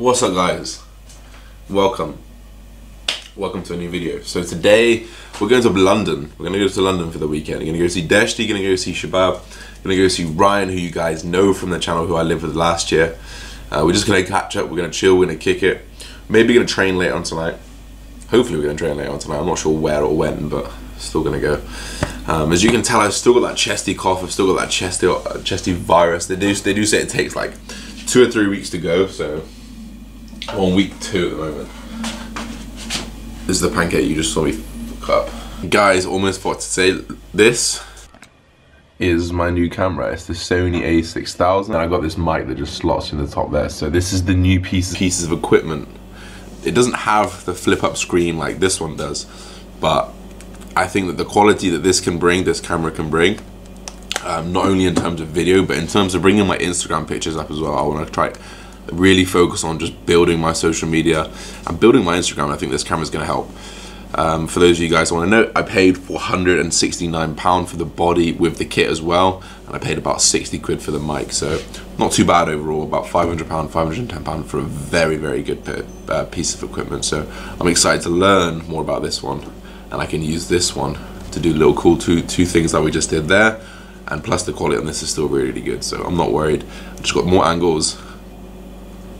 What's up guys, welcome to a new video. So today we're going to London, we're going to go to London for the weekend. We're going to go see Deshti, going to go see Shabab, going to go see Ryan, who you guys know from the channel, who I lived with last year. We're just going to catch up, we're going to chill, we're going to kick it. Maybe going to train later on tonight. Hopefully we're going to train later on tonight. I'm not sure where or when, but still going to go. As you can tell, I've still got that chesty cough, I've still got that chesty virus. They do say it takes like 2 or 3 weeks to go, so on week 2 at the moment. This is the pancake you just saw me fuck up. Guys, almost forgot to say, this is my new camera. It's the Sony A6000, and I got this mic that just slots in the top there. So this is the new pieces of equipment. It doesn't have the flip up screen like this one does, but I think that the quality that this can bring, this camera can bring, not only in terms of video, but in terms of bringing my Instagram pictures up as well. I want to try really focus on just building my social media and building my Instagram, and I think this camera is going to help. For those of you guys who want to know, I paid £469 for the body with the kit as well, and I paid about 60 quid for the mic, so not too bad overall, about £500, £510 for a very, very good piece of equipment. So I'm excited to learn more about this one, and I can use this one to do little cool two things that we just did there, and plus the quality on this is still really good, so I'm not worried. I've just got more angles.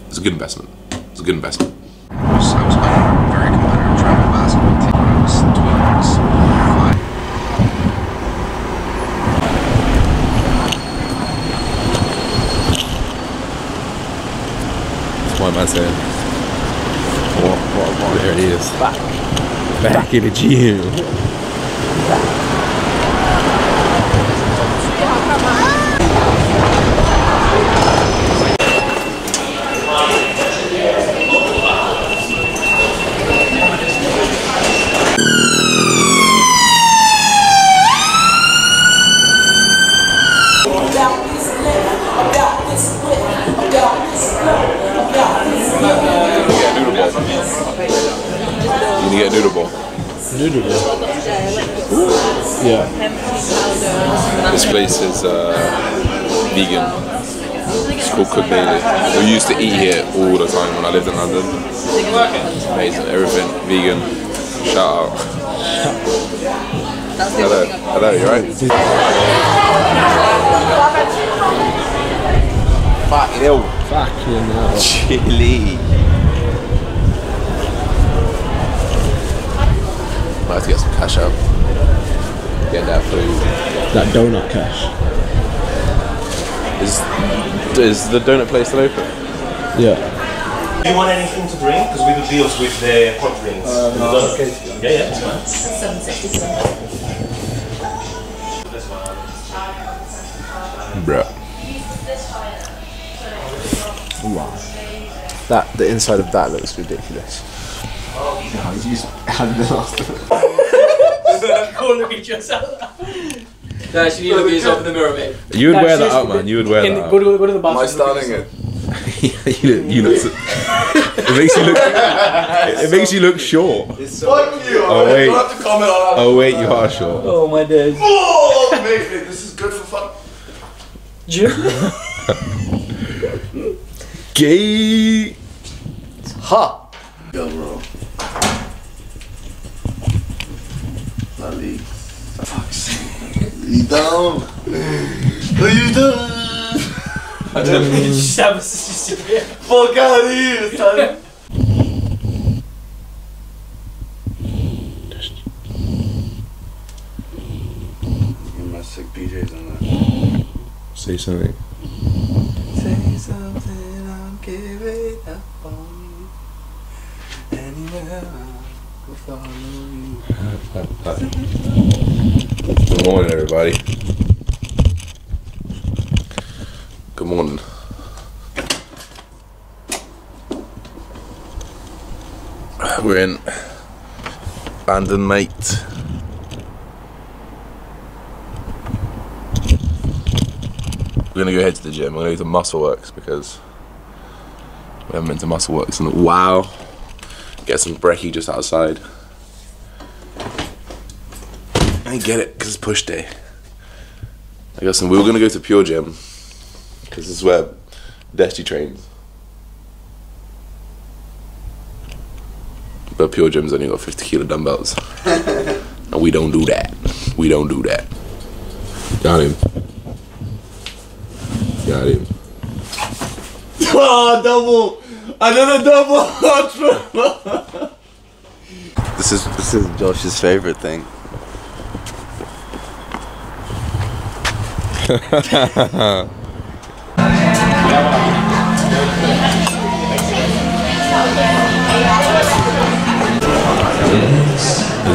It's a good investment. It's a good investment. So I was a very competitive travel basketball team when I was 12, 5. That's why man's saying, what, there it is. Back in the gym. Back. Yeah. This place is vegan. It's called Cook Daily. We used to eat here all the time when I lived in London. Amazing, everything vegan. Shout out. Hello, hello, you alright? Fucking hell. Fucking hell. Chili. I have to get some cash out. Get that food. That donut cash. Is the donut place still open? Yeah. Do you want anything to drink? Because we do deals with the hot drinks. No. Okay. Yeah, that's fine. 767. Bruh. Wow. That, the inside of that looks ridiculous. No, you just had the last of it. Corner me just out. No, actually, you look at yourself in the mirror, mate. You would wear that out, man. You would wear that out. Go to the bathroom. Am I starting it? you look. It makes you look. It makes you look short. Fuck so you! Oh wait. You have to comment on that. Oh wait, you are short. Oh my days. Oh, amazing! This is good for fun. Jim. Gay. It's hot. Yo, bro. You dumb. What are you doing? I don't know. Fuck out of here, son. You must take PJs on that. Say something. Say something, I'll give it up on you. Anywhere I will follow you. Good morning, everybody. Good morning. We're in London, mate. We're gonna go head to the gym. We're gonna go to Muscle Works because we haven't been to Muscle Works in a while. Get some brekkie just outside. I get it, because it's push day. I got some, we were going to go to Pure Gym, because this is where Deshti trains. But Pure Gym's only got 50 kilo dumbbells. And we don't do that. We don't do that. Got him. Got him. Oh, double! Another double! This is Josh's favorite thing. This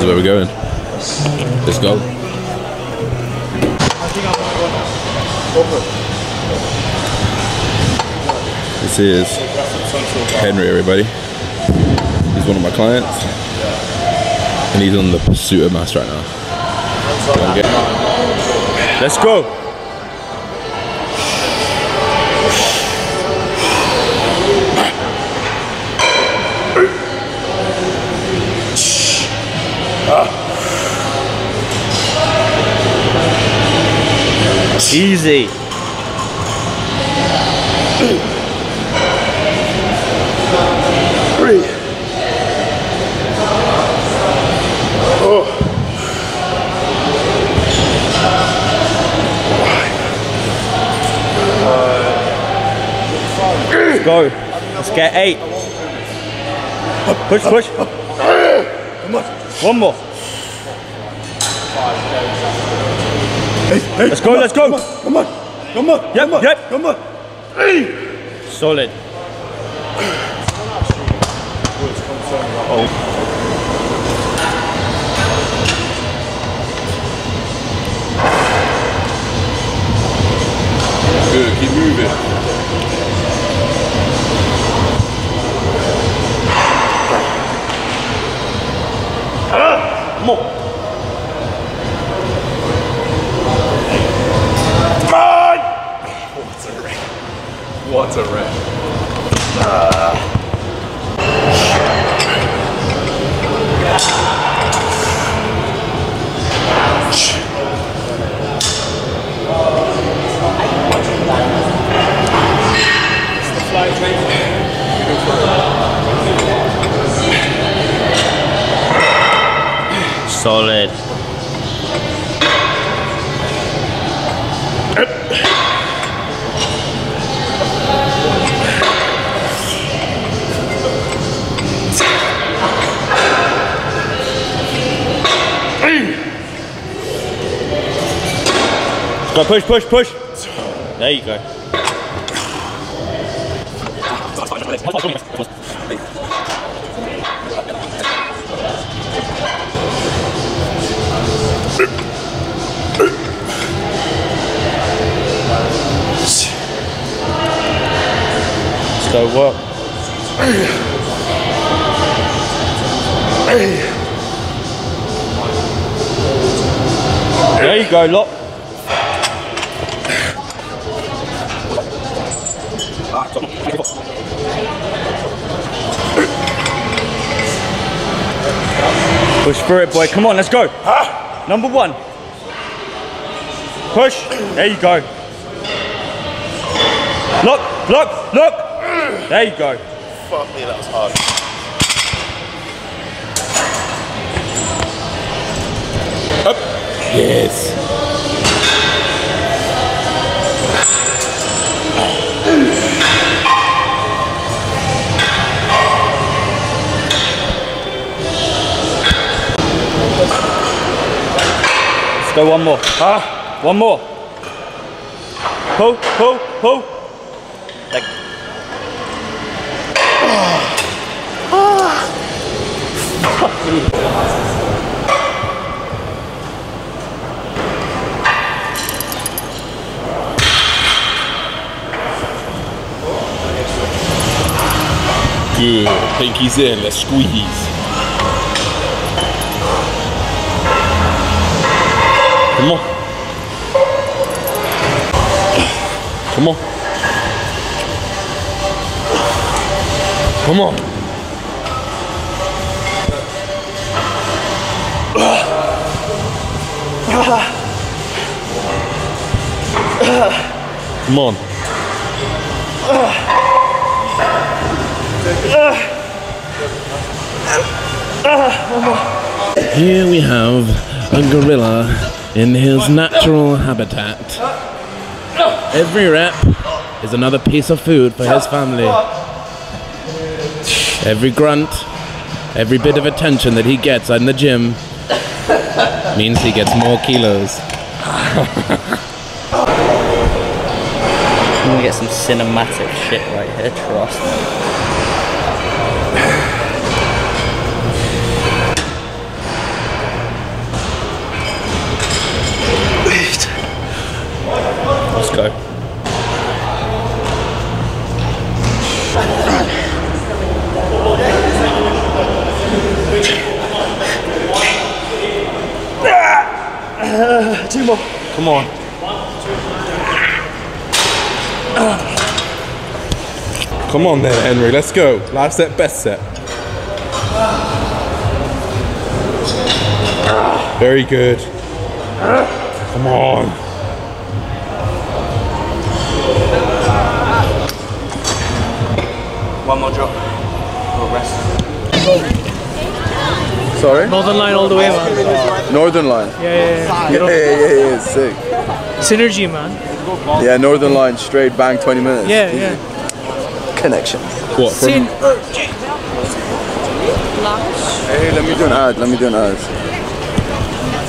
is where we're going. Let's go. This is Henry, everybody. He's one of my clients. And he's on the pursuit of mass right now. Let's go. Easy. Three. Oh. Let's go. Let's get 8. Push, push. One more. Hey, hey, let's go, let's go! Come on, come on, come on, yep, come on! Hey. Solid. Oh. Good, keep moving. Come on. What a rip. Solid. Go push, push, push. There you go. So what? There you go, lock. Push through it, boy. Come on, let's go. Ah. Number one. Push. There you go. Look, look, look. There you go. Fuck me, that was hard. Up. Yes. Go one more. Ah, one more. Pull, pull, pull. Like. Oh. Ah. Fuck me. Good. Pinkies in. Let's squeeze. Come on. Come on. Come on. Come on. Here we have a gorilla in his natural habitat. Every rep is another piece of food for his family. Every grunt, every bit of attention that he gets in the gym means he gets more kilos. I'm gonna get some cinematic shit right here, trust me. Go. Two more. Come on. Come on then, Henry. Let's go. Last set, best set. Very good. Come on. One more drop. Or rest. Sorry? Northern line all the way, man. Northern line? Yeah, sick. Synergy, man. Yeah, Northern line, straight bang, 20 minutes. Yeah, easy. Yeah. Connection. What? Synergy. Hey, let me do an ad, let me do an ad.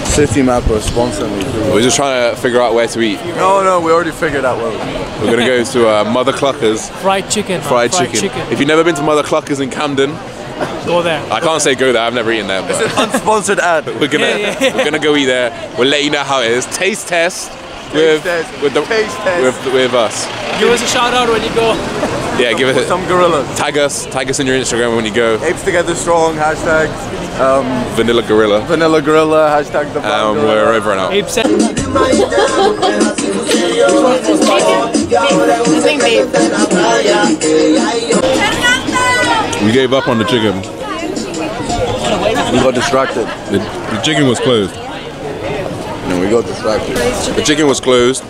City Map will sponsor me. We're just trying to figure out where to eat. No, we already figured out where to eat. We're going to go to Mother Clucker's. Fried chicken. Fried chicken. If you've never been to Mother Clucker's in Camden, go there. I can't say go there, I've never eaten there. But it's an unsponsored ad. We're going to go eat there. We'll let you know how it is. Taste test with us. Give us a shout out when you go. Yeah, give us some gorillas. Tag us in your Instagram when you go. Apes Together Strong, hashtag Vanilla Gorilla. Vanilla Gorilla, hashtag the Gorilla. We're over and out. We gave up on the chicken. We got distracted. The chicken was closed. No, we got distracted. The chicken was closed.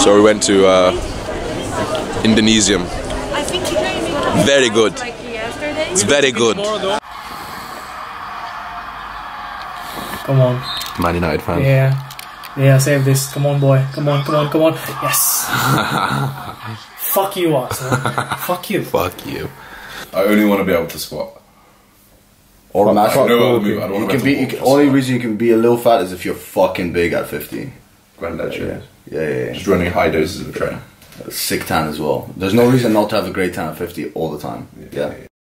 So we went to Indonesian. Very good. It's very good. Come on. Man United fan. Yeah. Yeah, save this. Come on, boy. Come on. Yes. Fuck you, Arsenal. Fuck you. Fuck you. I only want to be able to squat. Or match up. Only reason you can be a little fat is if you're fucking big at 15. Granddad shit. Yeah. Just running high doses of training. Sick tan as well. There's no reason not to have a great tan at 50 all the time. Yeah.